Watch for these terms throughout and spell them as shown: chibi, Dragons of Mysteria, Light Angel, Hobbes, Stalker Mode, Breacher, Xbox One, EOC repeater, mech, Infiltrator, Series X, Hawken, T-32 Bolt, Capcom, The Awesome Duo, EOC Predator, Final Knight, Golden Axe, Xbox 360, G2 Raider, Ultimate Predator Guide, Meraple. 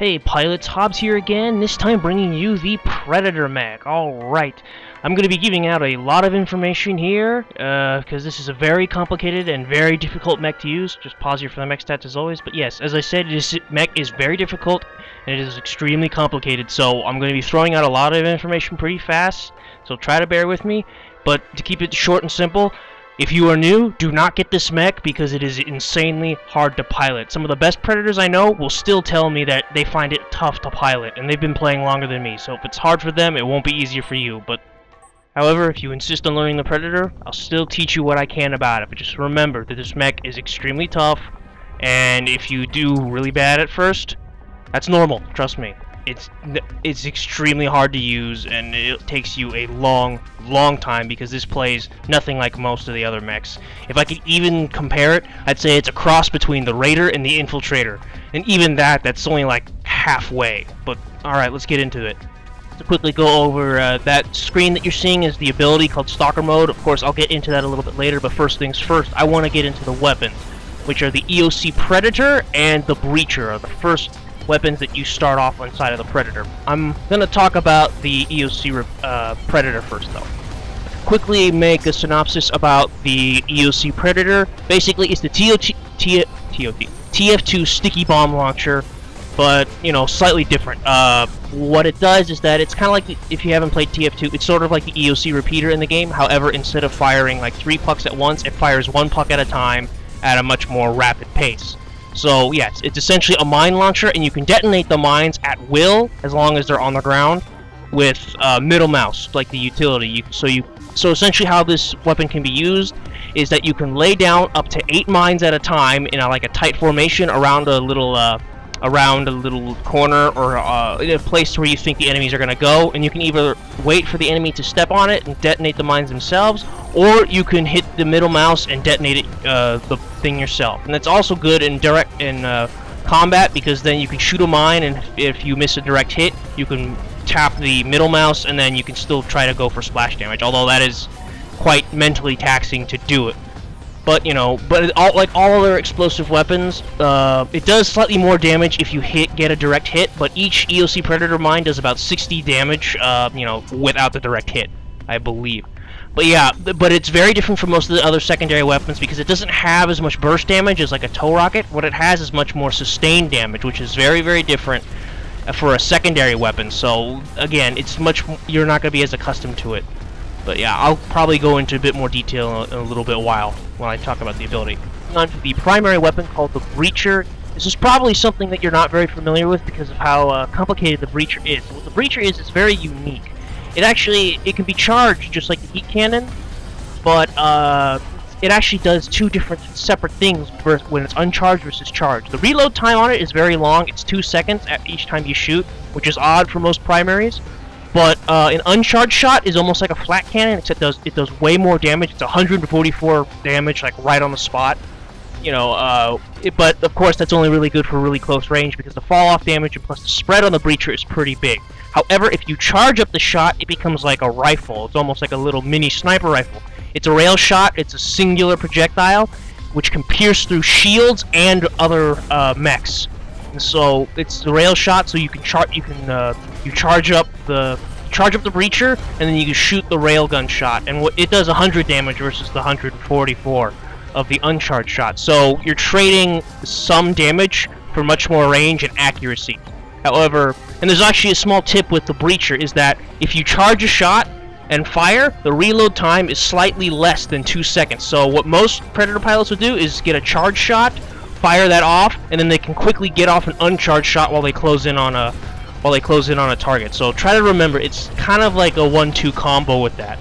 Hey pilots, Hobbes here again, this time bringing you the Predator mech. Alright, I'm going to be giving out a lot of information here, because this is a very complicated and very difficult mech to use. Just pause here for the mech stats as always, but yes, as I said, this mech is very difficult and it is extremely complicated, so I'm going to be throwing out a lot of information pretty fast, so try to bear with me, but to keep it short and simple, if you are new, do not get this mech because it is insanely hard to pilot. Some of the best Predators I know will still tell me that they find it tough to pilot, and they've been playing longer than me, so if it's hard for them, it won't be easier for you. But however, if you insist on learning the Predator, I'll still teach you what I can about it, but just remember that this mech is extremely tough, and if you do really bad at first, that's normal, trust me. It's extremely hard to use, and it takes you a long time because this plays nothing like most of the other mechs. If I could even compare it, I'd say it's a cross between the Raider and the Infiltrator, and even that's only like halfway. But alright, let's get into it. To quickly go over that screen that you're seeing is the ability called Stalker Mode. Of course, I'll get into that a little bit later, but first things first, I want to get into the weapons, which are the EOC Predator and the Breacher, are the first weapons that you start off on side of the Predator. I'm going to talk about the EOC Predator first, though. Quickly make a synopsis about the EOC Predator. Basically, it's the TF2 sticky bomb launcher, but, you know, slightly different. What it does is that it's kind of like, if you haven't played TF2, it's sort of like the EOC repeater in the game. However, instead of firing like 3 pucks at once, it fires 1 puck at a time at a much more rapid pace. So yes, it's essentially a mine launcher, and you can detonate the mines at will as long as they're on the ground with middle mouse, like the utility. So essentially how this weapon can be used is that you can lay down up to 8 mines at a time in like a tight formation around a little corner or in a place where you think the enemies are going to go, and you can either wait for the enemy to step on it and detonate the mines themselves, or you can hit the middle mouse and detonate it, the thing yourself. And that's also good in direct combat, because then you can shoot a mine, and if you miss a direct hit, you can tap the middle mouse, and then you can still try to go for splash damage, although that is quite mentally taxing to do it. But, you know, like all other explosive weapons, it does slightly more damage if you get a direct hit, but each EOC Predator mine does about 60 damage, you know, without the direct hit, I believe. But yeah, but it's very different from most of the other secondary weapons because it doesn't have as much burst damage as like a tow rocket. What it has is much more sustained damage, which is very different for a secondary weapon. So, again, it's much, you're not going to be as accustomed to it. But yeah, I'll probably go into a bit more detail in a little bit while when I talk about the ability. On to the primary weapon called the Breacher. This is probably something that you're not very familiar with because of how complicated the Breacher is. What the Breacher is very unique. It can be charged just like the heat cannon, but it actually does 2 different separate things when it's uncharged versus charged. The reload time on it is very long. It's 2 seconds at each time you shoot, which is odd for most primaries. But an uncharged shot is almost like a flat cannon, except it does way more damage. It's 144 damage, like right on the spot. You know, but of course that's only really good for really close range because the fall-off damage and plus the spread on the Breacher is pretty big. However, if you charge up the shot, it becomes like a rifle. It's almost like a little mini sniper rifle. It's a rail shot. It's a singular projectile, which can pierce through shields and other mechs. And so it's the rail shot, so you can charge up the Breacher, and then you can shoot the railgun shot, and it does 100 damage versus the 144 of the uncharged shot. So you're trading some damage for much more range and accuracy. However, and there's actually a small tip with the Breacher is that if you charge a shot and fire, the reload time is slightly less than 2 seconds. So what most Predator pilots would do is get a charge shot, fire that off, and then they can quickly get off an uncharged shot while they close in on a target. So try to remember, it's kind of like a 1-2 combo with that.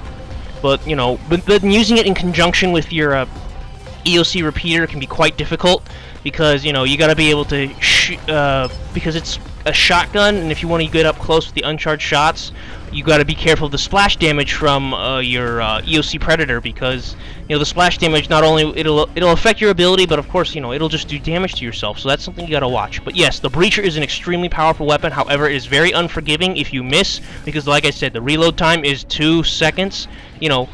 But you know, but using it in conjunction with your EOC repeater can be quite difficult because you know you got to be able to because it's a shotgun, and if you want to get up close with the uncharged shots, you got to be careful of the splash damage from your EOC Predator, because you know the splash damage, not only it'll affect your ability, but of course you know it'll just do damage to yourself. So that's something you got to watch. But yes, the Breacher is an extremely powerful weapon. However, it is very unforgiving if you miss, because like I said, the reload time is 2 seconds. You know,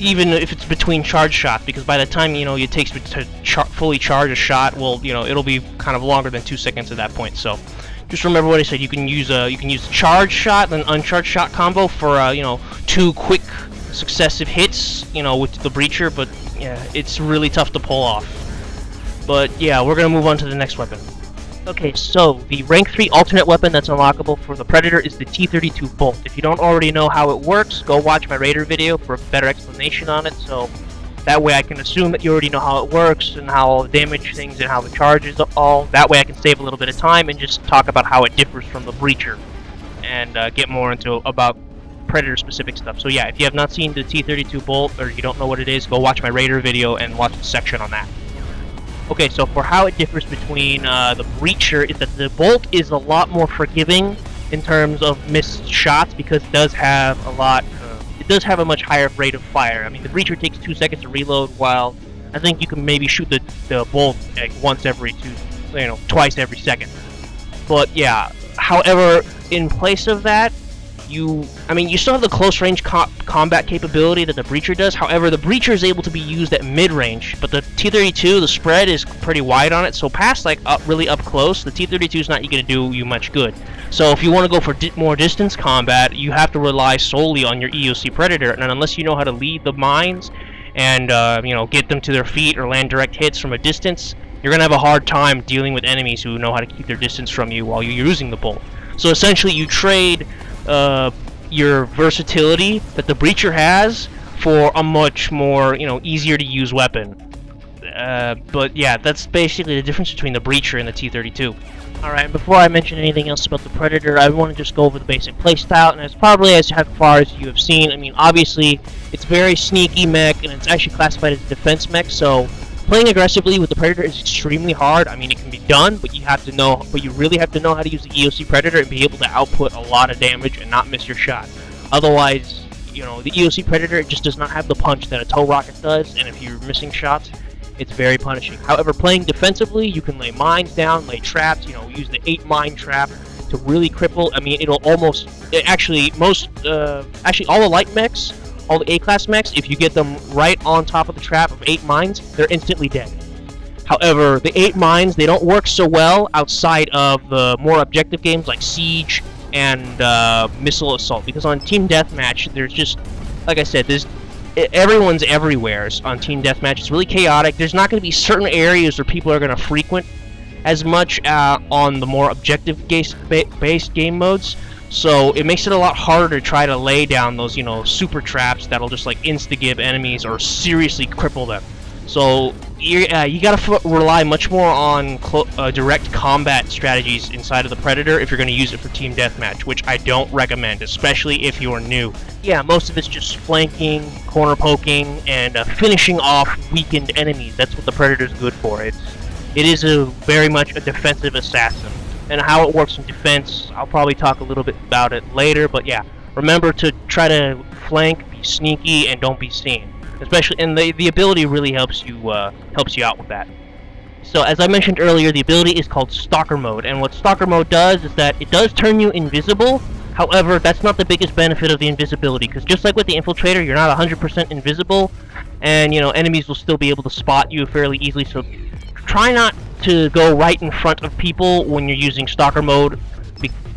even if it's between charge shots, because by the time, you know, it takes to fully charge a shot, well, you know, it'll be kind of longer than 2 seconds at that point. So just remember what I said. You can use a charge shot and uncharged shot combo for you know, 2 quick successive hits, you know, with the Breacher. But yeah, it's really tough to pull off. But yeah, we're gonna move on to the next weapon. Okay, so the rank 3 alternate weapon that's unlockable for the Predator is the T-32 Bolt. If you don't already know how it works, go watch my Raider video for a better explanation on it, so that way I can assume that you already know how it works and how all the damage things and how the charges are all. That way I can save a little bit of time and just talk about how it differs from the Breacher and get more into about Predator specific stuff. So yeah, if you have not seen the T-32 Bolt or you don't know what it is, go watch my Raider video and watch the section on that. Okay, so for how it differs between the Breacher is that the Bolt is a lot more forgiving in terms of missed shots, because it does have a lot, it does have a much higher rate of fire. I mean, the Breacher takes 2 seconds to reload, while I think you can maybe shoot the Bolt like once every twice every second. But yeah, however, in place of that, I mean, you still have the close range combat capability that the Breacher does. However, the Breacher is able to be used at mid range, but the T-32, the spread is pretty wide on it. So past like really up close, the T-32 is not going to do you much good. So if you want to go for more distance combat, you have to rely solely on your EOC Predator, and unless you know how to lead the mines and you know, get them to their feet or land direct hits from a distance, you're going to have a hard time dealing with enemies who know how to keep their distance from you while you're using the Bolt. So essentially, you trade your versatility that the Breacher has for a much more, you know, easier to use weapon. But yeah, that's basically the difference between the Breacher and the T-32. Alright, before I mention anything else about the Predator, I want to just go over the basic playstyle, and it's probably as far as you have seen. I mean, obviously, it's very sneaky mech, and it's actually classified as a defense mech, so playing aggressively with the Predator is extremely hard. I mean, it can be done, but you have to know, but you really have to know how to use the EOC Predator and be able to output a lot of damage and not miss your shot. Otherwise, you know, the EOC Predator just does not have the punch that a tow rocket does, and if you're missing shots, it's very punishing. However, playing defensively, you can lay mines down, lay traps, you know, use the 8-mine trap to really cripple. I mean, it'll almost, actually, actually all the light mechs, all the A-class mechs, if you get them right on top of the trap of 8 mines, they're instantly dead. However, the 8 mines, they don't work so well outside of the more objective games like Siege and Missile Assault, because on Team Deathmatch, there's just, like I said, everyone's everywhere on Team Deathmatch. It's really chaotic. There's not going to be certain areas where people are going to frequent as much on the more objective-based game modes. So it makes it a lot harder to try to lay down those, you know, super traps that'll just like insta-give enemies or seriously cripple them. So you gotta rely much more on direct combat strategies inside of the Predator if you're gonna use it for Team Deathmatch, which I don't recommend, especially if you're new. Yeah, most of it's just flanking, corner poking, and finishing off weakened enemies. That's what the Predator's good for. It is a very much a defensive assassin. And how it works in defense, I'll probably talk a little bit about it later, but yeah, remember to try to flank, be sneaky, and don't be seen. Especially, and the ability really helps you out with that. So as I mentioned earlier, the ability is called Stalker Mode, and what Stalker Mode does is that it does turn you invisible. However, that's not the biggest benefit of the invisibility, because just like with the Infiltrator, you're not 100% invisible, and you know, enemies will still be able to spot you fairly easily. So try not to go right in front of people when you're using Stalker Mode.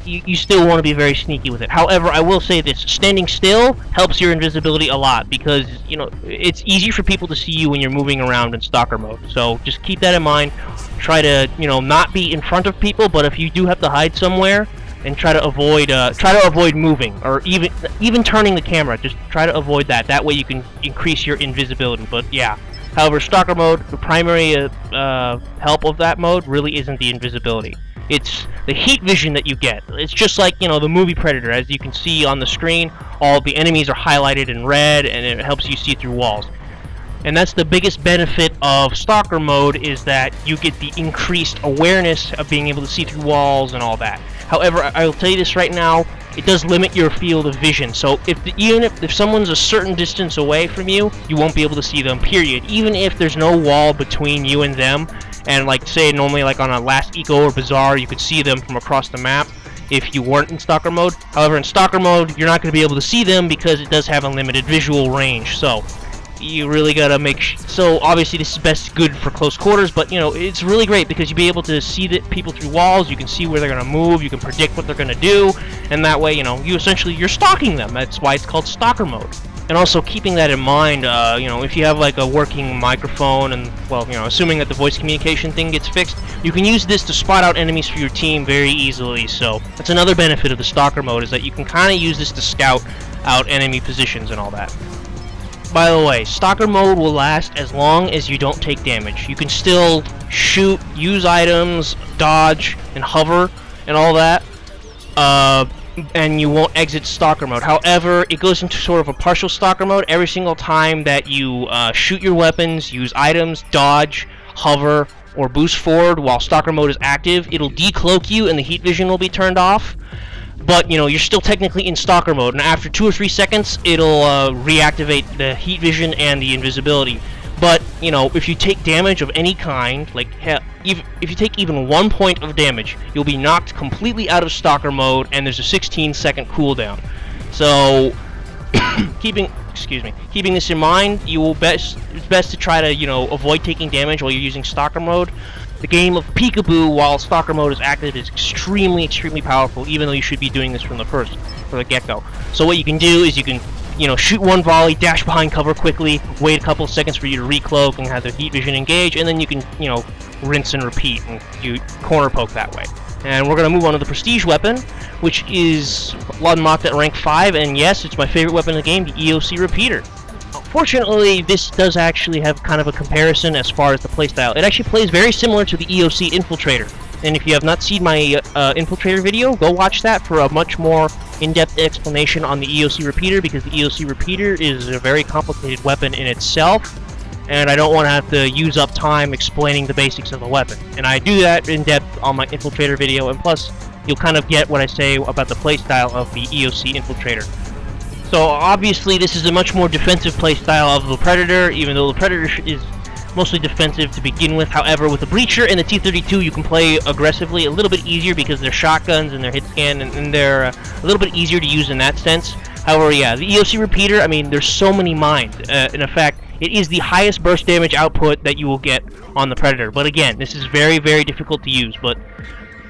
You still want to be very sneaky with it. However, I will say this, standing still helps your invisibility a lot, because, you know, it's easy for people to see you when you're moving around in Stalker Mode. So just keep that in mind. Try to, you know, not be in front of people, but if you do have to hide somewhere, and try to avoid moving, or even turning the camera. Just try to avoid that. That way you can increase your invisibility. But yeah. However, Stalker Mode, the primary help of that mode really isn't the invisibility. It's the heat vision that you get. It's just like, you know, the movie Predator. As you can see on the screen, all the enemies are highlighted in red, and it helps you see through walls. And that's the biggest benefit of Stalker Mode, is that you get the increased awareness of being able to see through walls and all that. However, I'll tell you this right now, it does limit your field of vision. So even if someone's a certain distance away from you, you won't be able to see them, period. Even if there's no wall between you and them, and like say normally like on a Last Eco or Bazaar, you could see them from across the map if you weren't in Stalker Mode. However, in Stalker Mode, you're not going to be able to see them because it does have a limited visual range. So you really gotta make sure. So obviously this is best good for close quarters, but you know, it's really great because you'll be able to see the people through walls, you can see where they're gonna move, you can predict what they're gonna do, and that way, you know, you essentially, you're stalking them. That's why it's called Stalker Mode. And also keeping that in mind, you know, if you have like a working microphone and, well, you know, assuming that the voice communication thing gets fixed, you can use this to spot out enemies for your team very easily. So that's another benefit of the Stalker Mode, is that you can kind of use this to scout out enemy positions and all that. By the way, Stalker Mode will last as long as you don't take damage. You can still shoot, use items, dodge, and hover, and all that. And you won't exit Stalker Mode. However, it goes into sort of a partial Stalker Mode every single time that you shoot your weapons, use items, dodge, hover, or boost forward while Stalker Mode is active. It'll decloak you and the heat vision will be turned off. But, you know, you're still technically in Stalker Mode, and after 2 or 3 seconds, it'll reactivate the heat vision and the invisibility. But, you know, if you take damage of any kind, like, hell, if you take even 1 point of damage, you'll be knocked completely out of Stalker Mode, and there's a 16-second cooldown. So, keeping this in mind, it's best to try to, you know, avoid taking damage while you're using Stalker Mode. The game of peekaboo while Stalker Mode is active is extremely, extremely powerful, even though you should be doing this from the get-go. So what you can do is you can, you know, shoot one volley, dash behind cover quickly, wait a couple seconds for you to recloak and have the heat vision engage, and then you can, you know, rinse and repeat, and you corner poke that way. And we're going to move on to the Prestige weapon, which is unlocked at rank 5, and yes, it's my favorite weapon in the game, the EOC repeater. Fortunately, this does actually have kind of a comparison as far as the playstyle. It actually plays very similar to the EOC Infiltrator. And if you have not seen my Infiltrator video, go watch that for a much more in-depth explanation on the EOC repeater, because the EOC repeater is a very complicated weapon in itself, and I don't want to have to use up time explaining the basics of the weapon. And I do that in-depth on my Infiltrator video, and plus, you'll kind of get what I say about the playstyle of the EOC Infiltrator. So obviously this is a much more defensive playstyle of the Predator, even though the Predator is mostly defensive to begin with. However, with the Breacher and the T-32, you can play aggressively a little bit easier because they're shotguns and they're hit scan, and they're a little bit easier to use in that sense. However, yeah, the EOC repeater, I mean, there's so many mines. In fact, it is the highest burst damage output that you will get on the Predator. But again, this is very, very difficult to use, but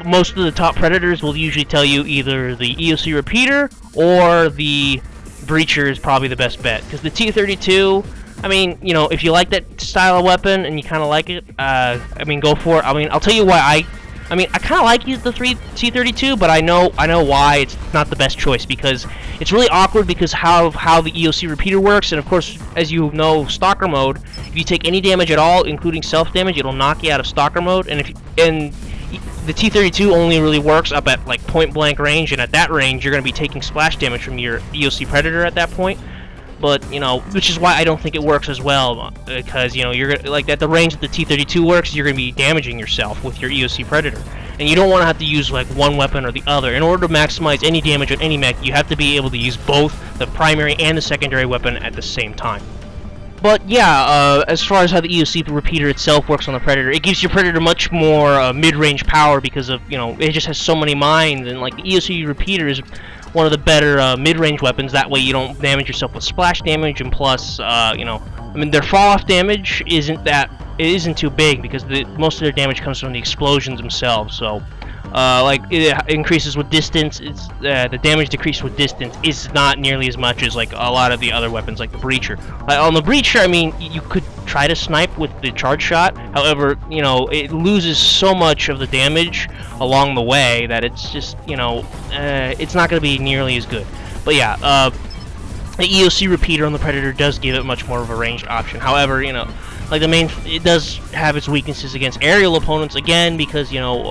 most of the top Predators will usually tell you either the EOC repeater or the Breacher is probably the best bet, because the T-32, I mean, you know, if you like that style of weapon and you kind of like it, I mean, go for it. I mean, I'll tell you why I kind of like the T-32, but I know why it's not the best choice, because it's really awkward because how the EOC repeater works, and of course, as you know, Stalker Mode, if you take any damage at all, including self-damage, it'll knock you out of Stalker Mode, and the T-32 only really works up at like point-blank range, and at that range, you're going to be taking splash damage from your EOC Predator at that point. But you know, which is why I don't think it works as well, because you know, you're like at the range that the T-32 works, you're going to be damaging yourself with your EOC Predator, and you don't want to have to use like one weapon or the other. In order to maximize any damage on any mech, you have to be able to use both the primary and the secondary weapon at the same time. But yeah, as far as how the EOC repeater itself works on the Predator, it gives your Predator much more mid-range power because of, you know, it just has so many mines, and like the EOC repeater is one of the better mid-range weapons. That way you don't damage yourself with splash damage, and plus, you know, I mean, their fall-off damage isn't too big because most of their damage comes from the explosions themselves. So, like, it increases with distance. It's the damage decreased with distance is not nearly as much as like a lot of the other weapons, like the Breacher. On the Breacher, I mean, you could try to snipe with the charge shot. However, you know, it loses so much of the damage along the way that it's just, you know, it's not going to be nearly as good. But yeah, the EOC repeater on the Predator does give it much more of a ranged option. However, you know, like it does have its weaknesses against aerial opponents, again, because, you know,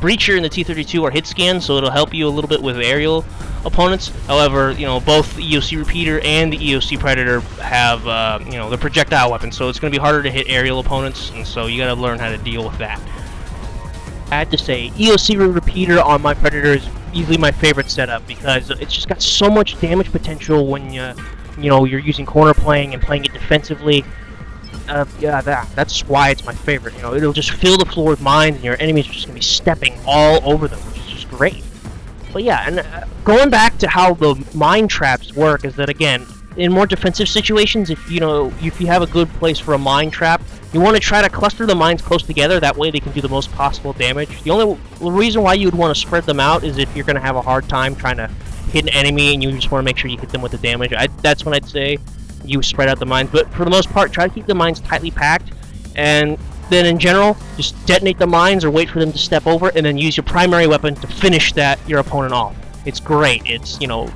Breacher and the T-32 are hit scans, so it'll help you a little bit with aerial opponents. However, you know, both the EOC repeater and the EOC Predator have, you know, the projectile weapons, so it's going to be harder to hit aerial opponents, and so you got to learn how to deal with that. I had to say, EOC repeater on my Predator is easily my favorite setup, because it's just got so much damage potential when, you know, you're using corner playing and playing it defensively. Yeah, that's why it's my favorite. You know, it'll just fill the floor with mines, and your enemies are just gonna be stepping all over them, which is just great. But yeah, and going back to how the mine traps work is that, again, in more defensive situations, if you have a good place for a mine trap, you want to try to cluster the mines close together. That way they can do the most possible damage. The only reason why you would want to spread them out is if you're going to have a hard time trying to hit an enemy and you just want to make sure you hit them with the damage. That's when I'd say you spread out the mines. But for the most part, try to keep the mines tightly packed. And then in general, just detonate the mines or wait for them to step over and then use your primary weapon to finish your opponent off. It's great. It's, you know,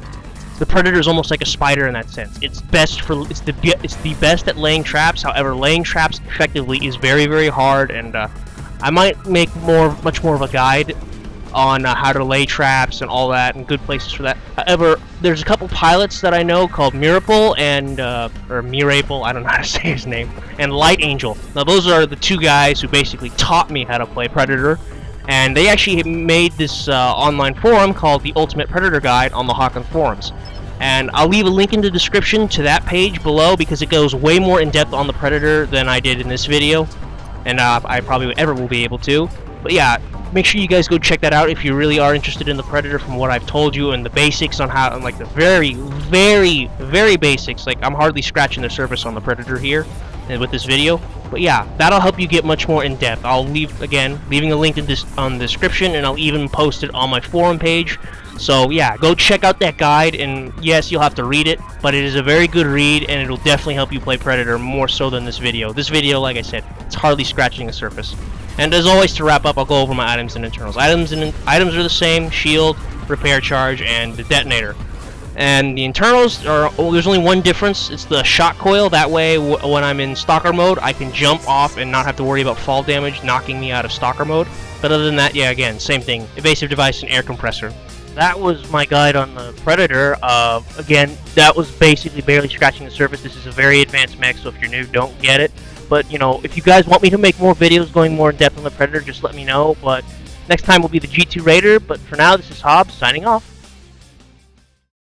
the Predator is almost like a spider in that sense. It's best for it's the best at laying traps. However, laying traps effectively is very, very hard, and I might make much more of a guide on how to lay traps and all that, and good places for that. However, there's a couple pilots that I know called Meraple and or Meraple, I don't know how to say his name, and Light Angel. Now those are the two guys who basically taught me how to play Predator. And they actually made this online forum called the Ultimate Predator Guide on the Hawken forums. And I'll leave a link in the description to that page below because it goes way more in depth on the Predator than I did in this video. And I probably ever will be able to. But yeah, make sure you guys go check that out if you really are interested in the Predator from what I've told you and the basics on how, and like the very, very, very basics. Like I'm hardly scratching the surface on the Predator here and with this video. But yeah, that'll help you get much more in depth. I'll leaving a link in this on the description, and I'll even post it on my forum page. So yeah, go check out that guide, and yes, you'll have to read it, but it is a very good read, and it'll definitely help you play Predator more so than this video. This video, like I said, it's hardly scratching the surface. And as always, to wrap up, I'll go over my items and internals. Items are the same: shield, repair charge, and the detonator. And the internals are, there's only one difference, it's the shot coil. That way when I'm in Stalker mode, I can jump off and not have to worry about fall damage knocking me out of Stalker mode. But other than that, yeah, again, same thing, evasive device and air compressor. That was my guide on the Predator. Again, that was basically barely scratching the surface. This is a very advanced mech, so if you're new, don't get it. But, you know, if you guys want me to make more videos going more in depth on the Predator, just let me know. But next time will be the G2 Raider, but for now, this is Hobbes signing off.